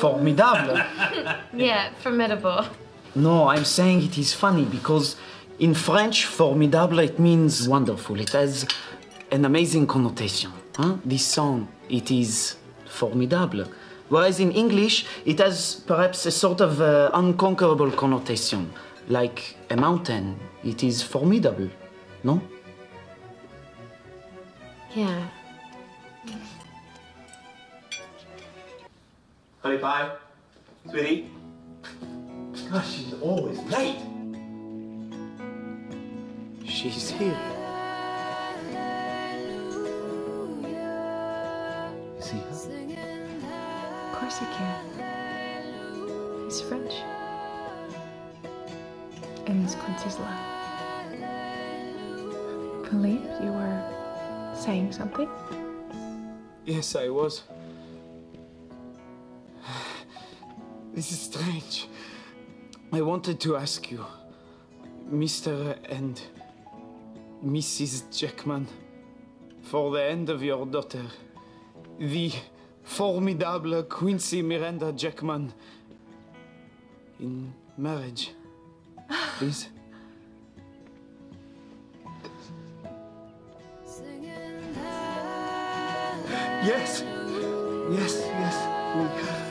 formidable. Yeah, formidable. No, I'm saying it is funny because in French, formidable, it means wonderful. It has an amazing connotation. Huh? This song, it is formidable. Whereas in English, it has perhaps a sort of unconquerable connotation. Like a mountain, it is formidable, no? Yeah. Honey pie, sweetie. Gosh, she's always late. She's here. See her? Of course he can. He's French. And he's Quincy's love. Philippe, you were saying something? Yes, I was. This is strange. I wanted to ask you, Mr. and Mrs. Jackman, for the end of your daughter, the formidable Quincy Miranda Jackman, in marriage, please. Yes, yes, yes.